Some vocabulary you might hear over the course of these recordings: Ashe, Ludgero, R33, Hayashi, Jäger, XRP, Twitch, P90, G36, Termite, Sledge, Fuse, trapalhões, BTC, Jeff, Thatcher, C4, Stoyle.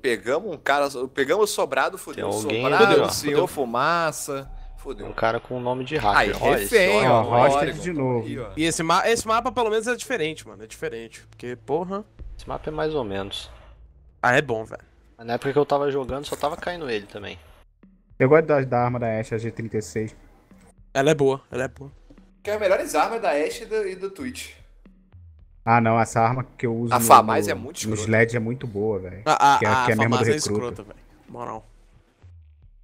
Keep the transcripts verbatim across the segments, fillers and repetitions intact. pegamos um cara, pegamos o sobrado, fudeu o sobrado, o senhor fumaça. Fudeu. Um cara com o nome de hacker. Aí, refém, ó, ó, de novo. Aí, ó. E esse, ma esse mapa, pelo menos, é diferente, mano. É diferente. Porque, porra... Esse mapa é mais ou menos. Ah, é bom, velho. Na época que eu tava jogando, só tava caindo ele também. Eu gosto da, da arma da Ashe, a G trinta e seis. Ela é boa, ela é boa. Que é as melhores armas da Ashe e do, e do Twitch. Ah, não. Essa arma que eu uso a no, é muito no Sledge é muito boa, velho. Ah, que é, a, que é a mesma do é escrota, velho. Moral.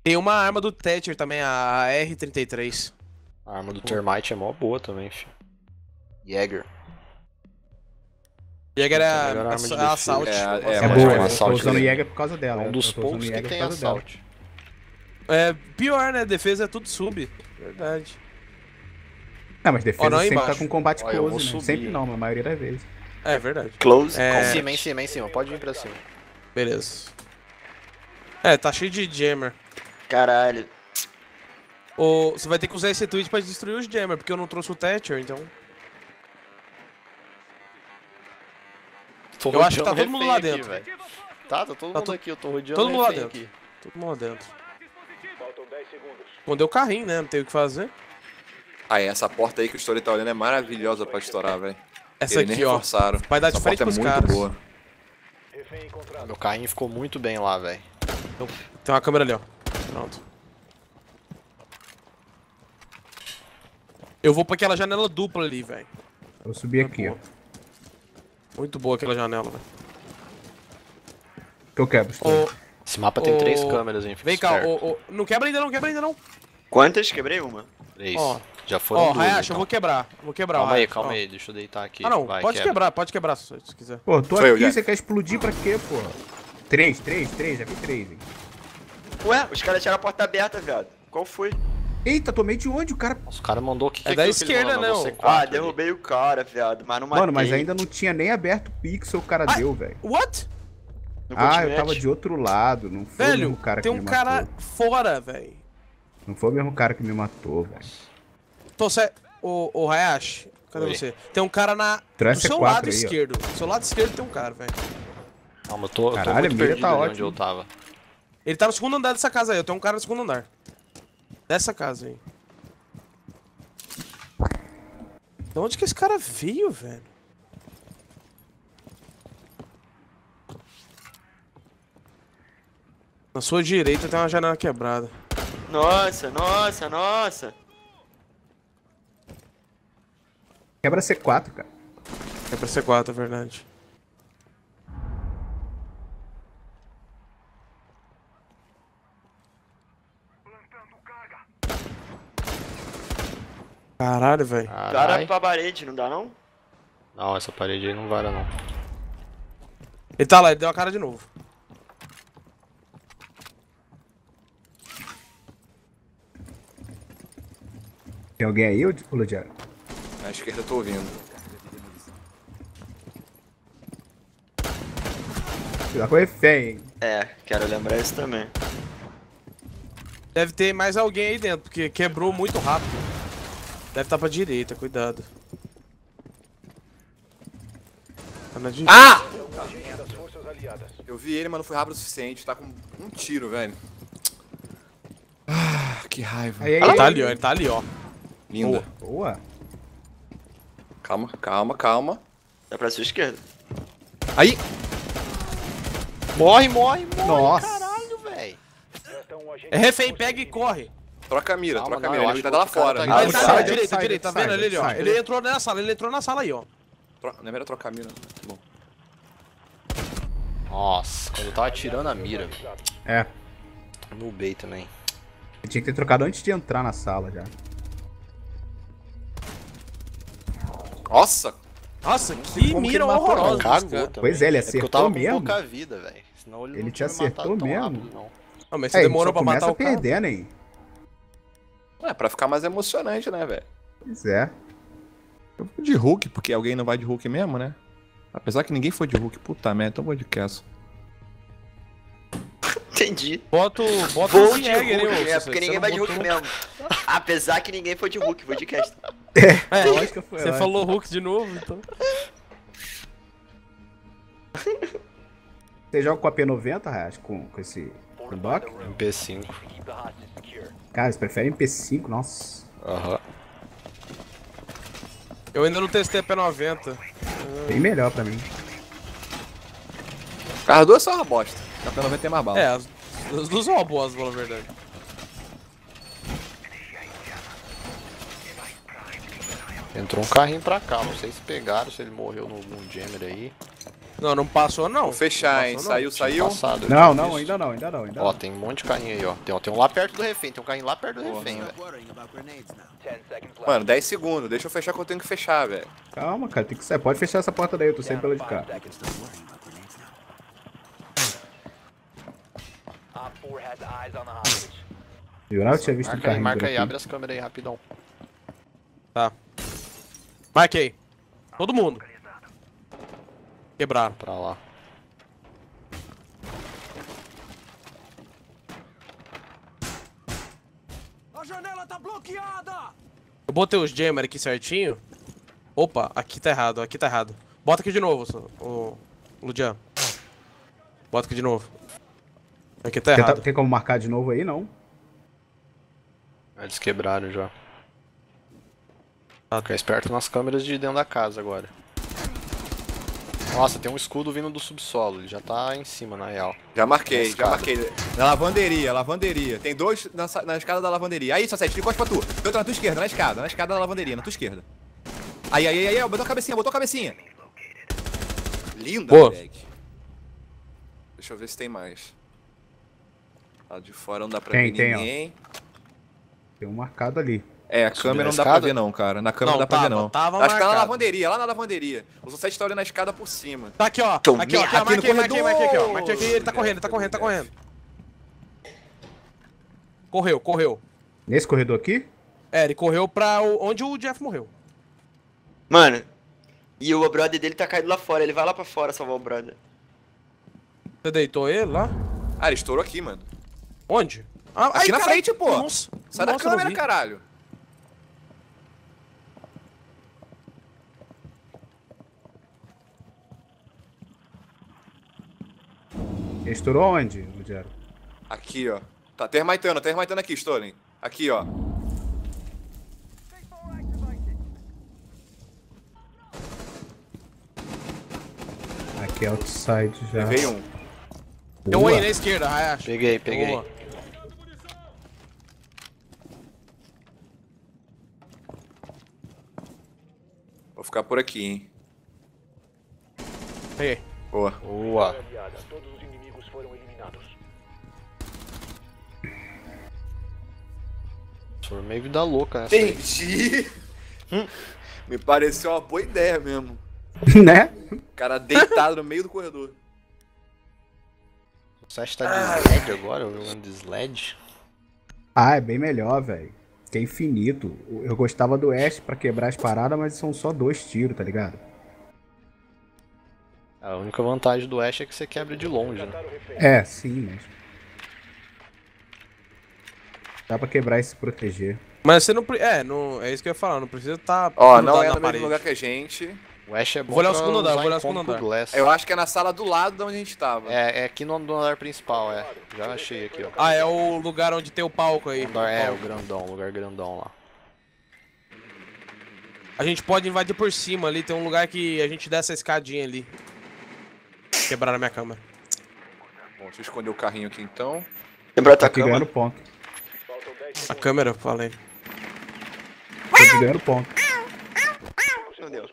Tem uma arma do Thatcher também, a R trinta e três. A arma do Termite é mó boa também, filho. Jäger. Jäger é a assalto. É, é boa, eu tô usando Jäger por causa dela. É um dos poucos que tem assalto. É pior, né? Defesa é tudo sub. Verdade. Não, mas defesa sempre tá com combate close, né? Sempre não, na maioria das vezes. É verdade. Close, em cima, em cima, em cima. Pode vir pra cima. Beleza. É, tá cheio de jammer. Caralho. Ô, você vai ter que usar esse tweet pra destruir os jammer, porque eu não trouxe o Thatcher, então... Tô eu acho que tá todo mundo lá dentro. Aqui, tá, tá todo tá mundo to... aqui, eu tô rodeando todo mundo lá dentro. Aqui. Todo mundo lá dentro. Faltam dez segundos. Escondeu o carrinho, né? Não tem o que fazer. Aí, essa porta aí que o Stoyle tá olhando é maravilhosa pra estourar, velho. Essa Eles aqui, ó. Forçaram. Vai dar essa de frente é pros muito caras. Boa. Meu carrinho ficou muito bem lá, velho. Então, tem uma câmera ali, ó. Pronto. Eu vou pra aquela janela dupla ali, velho. Eu subi Muito aqui, boa. ó. Muito boa aquela janela, velho. Que eu quebro. Oh, Esse mapa oh, tem três câmeras, hein. Vem cá, oh, oh, não quebra ainda não, quebra ainda não. Quantas? Quebrei uma. Três. Oh. Já foram oh, duas. Ó, Hayashi, então. eu vou quebrar. Vou quebrar. Calma aí, calma oh. aí, deixa eu deitar aqui. Ah não, Vai, pode quebra. quebrar, pode quebrar se você quiser. Pô, tô Foi aqui, eu, você quer explodir pra quê, pô? Três, três, três, já vi três, hein. Ué, os caras tiraram a porta aberta, viado. Qual foi? Eita, tomei de onde o cara? Nossa, o cara mandou que é, é da esquerda, não. não. Ah, derrubei ali. o cara, viado, mas não matei. Mano, mas ainda não tinha nem aberto o pixel, o cara ah, deu, velho. What? No ah, continente. eu tava de outro lado, não foi velho, o mesmo cara que um me matou. Velho, tem um cara fora, velho. Não foi o mesmo cara que me matou, velho. Tô certo. Ô, ô, Hayashi, cadê Oi. você? Tem um cara na... Traz do seu lado aí, esquerdo. Ó. Do seu lado esquerdo tem um cara, velho. Calma, eu tô, Caralho, eu tô muito perdido tá onde eu tava. Ele tá no segundo andar dessa casa aí, eu tenho um cara no segundo andar. Dessa casa aí. De onde que esse cara veio, velho? Na sua direita tem uma janela quebrada. Nossa, nossa, nossa. Quebra C quatro, cara. Quebra C quatro, é verdade. Caralho, velho. Cara pra parede, não dá não? Não, essa parede aí não vara não. Ele tá lá, ele deu a cara de novo. Tem alguém aí, Ludgero? Na esquerda eu tô ouvindo. Já foi feio, hein? É, quero lembrar isso também. Deve ter mais alguém aí dentro, porque quebrou muito rápido. Deve estar pra direita, cuidado. Tá na direita. Ah! Eu vi ele, mas não foi rápido o suficiente. Tá com um tiro, velho. Ah, que raiva. Aí, aí, ele tá aí, ali, ó. Ele tá ali, ó. Linda. Boa. Boa. Calma, calma, calma. É pra sua esquerda. Aí! Morre, morre, morre. Nossa. Caralho, velho. É refém, pega e corre. Troca a mira, Calma, troca a mira, ele tá lá fora. Tá ah, ele tá à direita, à direita, tá vendo ali, ele, ó. Sai, ele entrou na sala, ele entrou na sala aí, ó. Tro... Não é melhor trocar a mira, tá bom. Nossa, quando eu tava atirando a mira. É. Nubei também. Eu tinha que ter trocado antes de entrar na sala já. Nossa! Nossa, que mira horrorosa. Cagou, pois é, ele acertou é mesmo. Pouca vida, Senão ele ele te acertou mesmo. Rápido, não. não, mas você é, demorou pra matar o cara. perdendo, hein. É, pra ficar mais emocionante, né, velho? Pois é. Eu vou de Hulk, porque alguém não vai de Hulk mesmo, né? Apesar que ninguém foi de Hulk, puta merda, então vou de Castle. Entendi. Bota o Jäger, né, Hulk, é, porque ninguém vai de Hulk mesmo. Apesar que ninguém foi de Hulk, vou de Castle. É, é lógico que foi. Você falou Hulk de novo, então. Você joga com a P noventa, Hayashi, com, com esse com dock? M P cinco. Cara, você prefere M P cinco? Nossa. Aham. Uhum. Eu ainda não testei a P noventa. Bem melhor pra mim. As duas são uma bosta. A P noventa tem mais bala. É, as, as duas são uma bosta, na verdade. Entrou um carrinho pra cá, não sei se pegaram, se ele morreu no jammer aí. Não, não passou não. Vou fechar, não hein, passou, saiu, não. saiu. Passado, não, não, ainda não, ainda não, ainda ó, não. Tem um monte de carrinho aí, ó. Tem, tem um lá perto do refém, tem um carrinho lá perto do oh, refém, velho. Mano, dez segundos, deixa eu fechar que eu tenho que fechar, velho. Calma, cara, tem que sair. Pode fechar essa porta daí, eu tô saindo pela de cá. Eu não tinha visto marca um carrinho. Aí, marca aí, abre as câmeras aí, rapidão. Tá. Marquei. Todo mundo. Quebraram. Pra lá. A janela tá bloqueada! Eu botei os jammer aqui certinho. Opa, aqui tá errado, aqui tá errado. Bota aqui de novo, o Ludian. Bota aqui de novo. Aqui tá errado. Tem, tem como marcar de novo aí, não? Eles quebraram já. Fica esperto nas câmeras de dentro da casa agora. Nossa, tem um escudo vindo do subsolo, ele já tá em cima, na real. Já marquei, já marquei. Na lavanderia, lavanderia. Tem dois na, na escada da lavanderia. Aí, Sassete, encosta pra tu. Tem outro na tua esquerda, na escada, na escada da lavanderia, na tua esquerda. Aí, aí, aí, aí, botou a cabecinha, botou a cabecinha. Linda, moleque. Deixa eu ver se tem mais. Lá de fora não dá pra tem, ver tem, ninguém. Ó. Tem um marcado ali. É, a câmera não dá pra ver não, cara. Na câmera não dá pra ver não. Acho que tá na lavanderia, lá na lavanderia. O Sosete tá olhando a escada por cima. Tá aqui, ó. Aqui, ó. Marquei, marquei, marquei aqui, ó. Marquei aqui, ele tá correndo, ele tá correndo, tá correndo. Correu, correu. Nesse corredor aqui? É, ele correu pra onde o Jeff morreu. Mano, e o brother dele tá caído lá fora. Ele vai lá pra fora salvar o brother. Você deitou ele lá? Ah, ele estourou aqui, mano. Onde? Aqui na frente, pô. Sai da câmera, caralho. Estourou onde, Ludgero? Aqui, ó. Tá termitando, termitando aqui, Stolen. Aqui, ó. Aqui é outside já. Levei um. Deu um aí na esquerda, Hayashi. Peguei, peguei. Boa. Vou ficar por aqui, hein. Peguei. Boa. Boa. Foram eliminados. Foi meio vida louca essa. Entendi! Hum? Me pareceu uma boa ideia mesmo. Né? O cara deitado no meio do corredor. Você acha que tá de Sledge agora? Eu ando de Sledge? Ah, é bem melhor, velho. Que é infinito. Eu gostava do Ashe pra quebrar as paradas, mas são só dois tiros, tá ligado? A única vantagem do Ashe é que você quebra de longe, né? É, sim, mas... Dá pra quebrar e se proteger. Mas você não... É, não... é isso que eu ia falar, não precisa estar... Tá ó, não é no mesmo lugar que a gente. O Ashe é bom. Vou olhar o segundo andar, vou olhar o segundo andar. Eu acho que é na sala do lado de onde a gente tava. É, é aqui no andar principal, é. Já achei aqui, ó. Ah, é o lugar onde tem o palco aí. O é, o grandão, o lugar grandão lá. A gente pode invadir por cima ali, tem um lugar que a gente desce a escadinha ali. Quebraram a minha câmera. Bom, deixa eu esconder o carrinho aqui então. Quebraram tá a câmera. Ganhando ponto. A câmera, eu falei. Tô ganhando ponto. Meu Deus.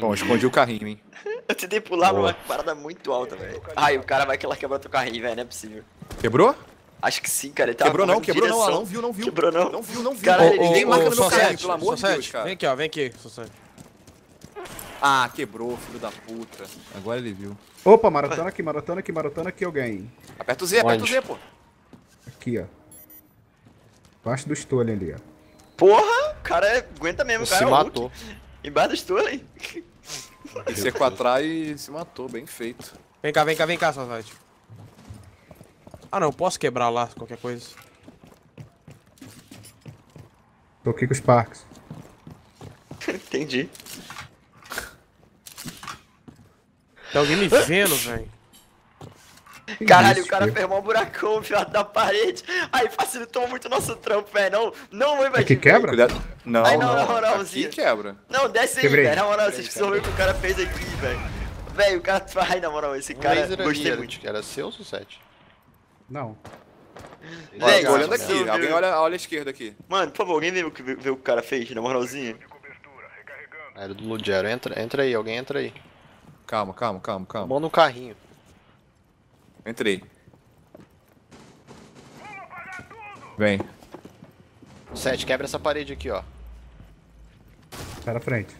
Bom, escondi o carrinho, hein. Eu tentei pular numa parada muito alta, velho. Ai, o cara vai que ela quebra teu carrinho, velho, não é possível. Quebrou? Acho que sim, cara. Ele tava quebrou não, quebrou direção. não, não viu, não viu. Quebrou não. Não viu, não viu. Cara, ele nem marca no meu carrinho, pelo amor de Deus, cara. Vem aqui, ó, vem aqui, Sosete. Ah, quebrou, filho da puta. Agora ele viu. Opa, maratona aqui, maratona aqui, maratona aqui, alguém. Aperta o Z, aperta o Z, pô. Aqui, ó. Embaixo do Stoyle ali, ó. Porra, o cara aguenta mesmo, o cara. Se matou. Embaixo do Stoyle. C quatro atrás e se matou, bem feito. Vem cá, vem cá, vem cá, Sosete. Ah não, eu posso quebrar lá, qualquer coisa. Tô aqui com os parques. Entendi. Tem alguém me vendo, velho. Caralho, isso, o cara ferrou um buracão, fiado da parede. Aí facilitou muito o nosso trampo, velho. Não, não vai invadir. Aqui quebra? Cuidado. Não, Ai, não, não, não, não, aqui quebra. Não, desce aí, velho. Na moral, vocês precisam ver o que o cara fez aqui, velho. Velho, o cara... Ai, na moral, esse um cara... Gostei ali, muito. Era seu ou sete? Não. Olha, tô olhando aqui. Meu. Alguém olha, olha a esquerda aqui. Mano, por favor, alguém vê o que, vê o que o cara fez, na moralzinha? Era do Ludgero. Entra, entra aí, alguém entra aí. Calma, calma, calma, calma. Mão no carrinho. Entrei. Vem. Sete, quebra essa parede aqui, ó. Para frente.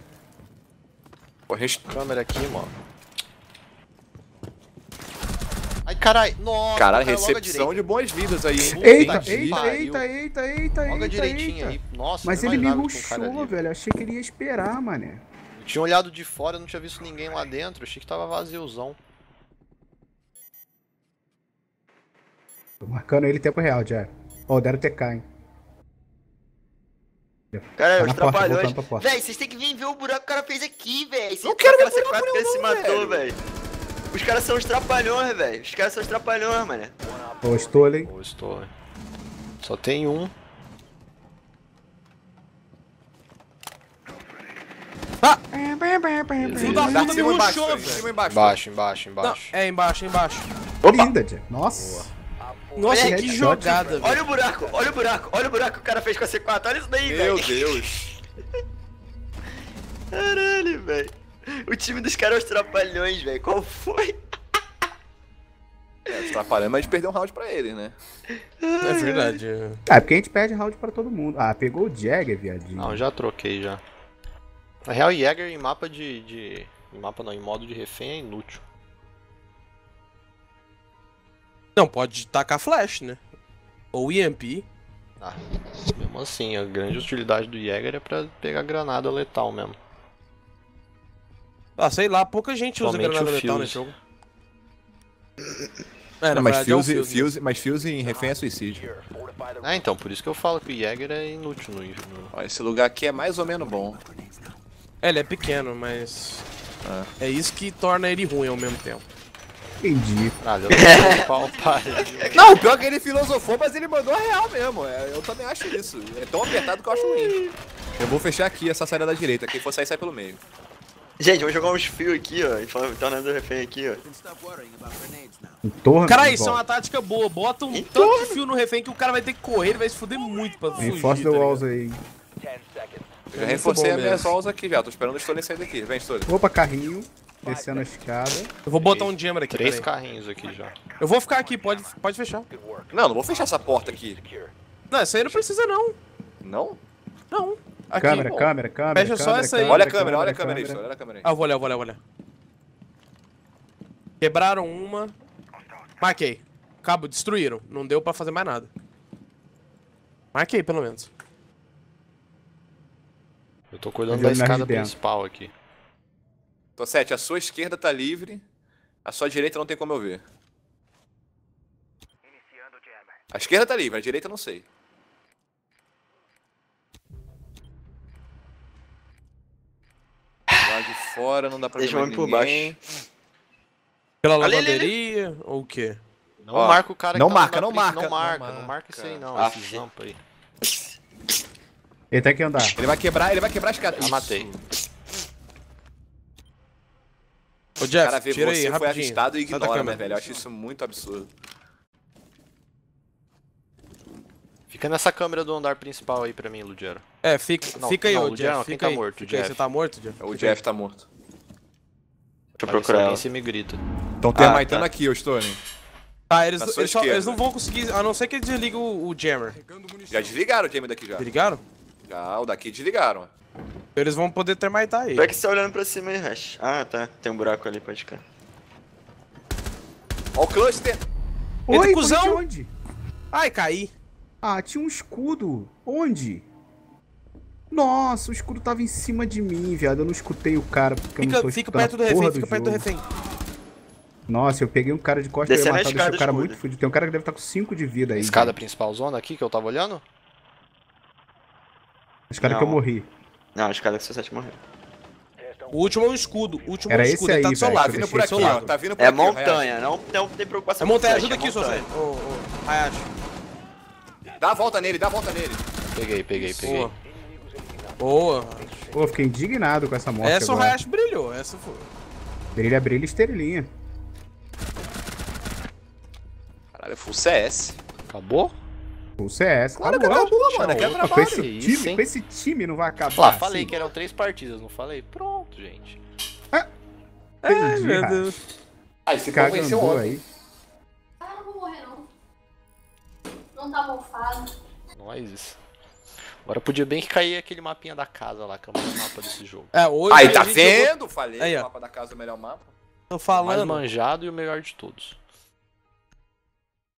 Pô, resta... câmera aqui, mano. Ai, carai. Nossa, caralho, cara, recepção de boas vidas aí, hein? Eita, eita, eita, eita, eita, eita, direitinho aí. Nossa, mas ele me rushou, velho. Achei que ele ia esperar, mané. Eu tinha olhado de fora, não tinha visto ninguém lá dentro. Achei que tava vaziozão. Tô marcando ele em tempo real, já. Ó, oh, deram T K, hein. Caralho, os trapalhões. Véi, vocês tem que vir ver o buraco que o cara fez aqui, véi. Eu quero ver o buraco que ele se matou, véi. Os caras são os trapalhões, velho. Os caras são os trapalhões, mano. Ô, Stoyle. Ô, Stoyle. Só tem um. Ah! Tá em cima ou embaixo? Embaixo, embaixo, embaixo. Não, é, embaixo, embaixo. Opa! Linda, Jeff. Nossa. Boa. Nossa, olha, que jogada, velho. Olha o buraco, olha o buraco, olha o buraco que o cara fez com a C quatro. Olha isso daí, velho. Meu Deus. Caralho, velho. O time dos caras é os trapalhões, velho. Qual foi? É, os trapalhões, mas a gente perdeu um round pra eles, né? É verdade. Ah, é porque a gente perde round pra todo mundo. Ah, pegou o Jäger, viadinho. Não, já troquei, já. Na real, Jäger em mapa de... de... em mapa não, em modo de refém é inútil. Não, pode tacar flash, né? Ou E M P. Ah, mesmo assim, a grande utilidade do Jäger é pra pegar granada letal mesmo. Ah, sei lá, pouca gente somente usa granada letal nesse jogo. É, não, mas, fuse, é um fuse, fuse, mas Fuse em refém é suicídio. Ah, então, por isso que eu falo que o Jäger é inútil no... Ó, esse lugar aqui é mais ou menos bom. É, ele é pequeno, mas... Ah. É isso que torna ele ruim ao mesmo tempo. Entendi. Ah, deu pau, não, pior que ele filosofou, mas ele mandou a real mesmo. É, eu também acho isso. É tão apertado que eu acho ruim. Eu vou fechar aqui essa saída da direita. Quem for sair, sai pelo meio. Gente, vamos jogar uns fios aqui, ó. E tá andando refém aqui, ó. Cara, isso é uma tática boa. Bota um tanto de fio no refém que o cara vai ter que correr, ele vai se fuder muito pra fugir. Reforça the walls aí. Eu já reforcei as minhas walls aqui, velho. Tô esperando o Stolen sair daqui. Vem, Stolen. Opa, carrinho. Descendo a escada. Eu vou botar um jammer aqui. Três carrinhos aqui já. Eu vou ficar aqui, pode, pode fechar. Não, não vou fechar essa porta aqui. Não, essa aí não precisa, não. Não? Não. Aqui, câmera, pô. câmera, câmera. Fecha só essa aí. Olha a câmera, olha a câmera aí, olha a câmera aí. Ah, vou olhar, vou olhar, vou olhar. Quebraram uma. Marquei. Cabo, destruíram. Não deu pra fazer mais nada. Marquei, pelo menos. Eu tô cuidando da escada principal aqui. Tô sete, a sua esquerda tá livre. A sua direita não tem como eu ver. A esquerda tá livre, a direita eu não sei. De fora, não dá pra ver mais por baixo. Pela lavanderia, ali, ali. Ou o quê? Não ó, marca o cara não que marca, tá não, marca, não marca, não marca, não marca isso aí não, ah, esse zampo aí. Ele tem que andar. Ele vai quebrar, ele vai quebrar as caras. Ah, matei. Ô Jeff, o cara vê tira você, aí, foi rapidinho. Avistado e ignora, né, velho? Eu acho isso muito absurdo. Fica nessa câmera do andar principal aí pra mim, Ludgero. É, fica, não, fica aí, não, o Jeff. Não, quem fica tá aí, morto, o Jeff. Aí, você tá morto, Jeff? O Jeff tá morto. Deixa eu procurar ela. Você me grita. Então tem ah, a Maitana tá. aqui, eu estou, né? Ah, eles, eles, só, eles não vão conseguir, a não ser que eles desliguem o, o jammer. Já desligaram o jammer daqui já. Desligaram? Já, o daqui desligaram. Eles vão poder termitar aí. Como é que você tá olhando pra cima aí, Hash? Ah, tá. Tem um buraco ali, pode ficar. Ó o cluster! Oi, Eita, cuzão! Onde? Ai, caí. Ah, tinha um escudo. Onde? Nossa, o escudo tava em cima de mim, viado. Eu não escutei o cara porque fica, eu não tô Fica perto do refém, do fica jogo. perto do refém. Nossa, eu peguei um cara de costas e ia matar, deixei o cara muito fudido. Tem um cara que deve estar com cinco de vida aí. Escada né? principal zona aqui que eu tava olhando? Escada que eu morri. Não, escada que o sete morreu. O último é o escudo. O último é o escudo. Ele tá do seu lado. Vindo por aqui, ó. Tá vindo por aqui. É montanha. Não tem preocupação. É montanha. Ajuda aqui, Sosé. Ô, ô. Hayashi. Dá a volta nele. Dá a volta nele. Peguei, peguei, peguei. Boa. Pô, fiquei indignado com essa morte agora. Essa o Hayashi brilhou. Essa foi. Brilha, brilha, estrelinha. Caralho, full C S. Acabou? Full C S. Claro que acabou, mano. Aqui é trabalho. Com esse time, com esse time não vai acabar. Lá, falei que eram três partidas, não falei? Pronto, gente. Ah, ai, meu Deus. Ah, esse cara venceu ontem. Ah, não vou morrer, não. Não tá mofado. Não é isso. Agora podia bem que cair aquele mapinha da casa lá, que é o melhor mapa desse jogo. É, hoje aí, tá vendo? Jogou... Falei, aí, o mapa da casa é o melhor mapa. Tô falando. O mais manjado e o melhor de todos.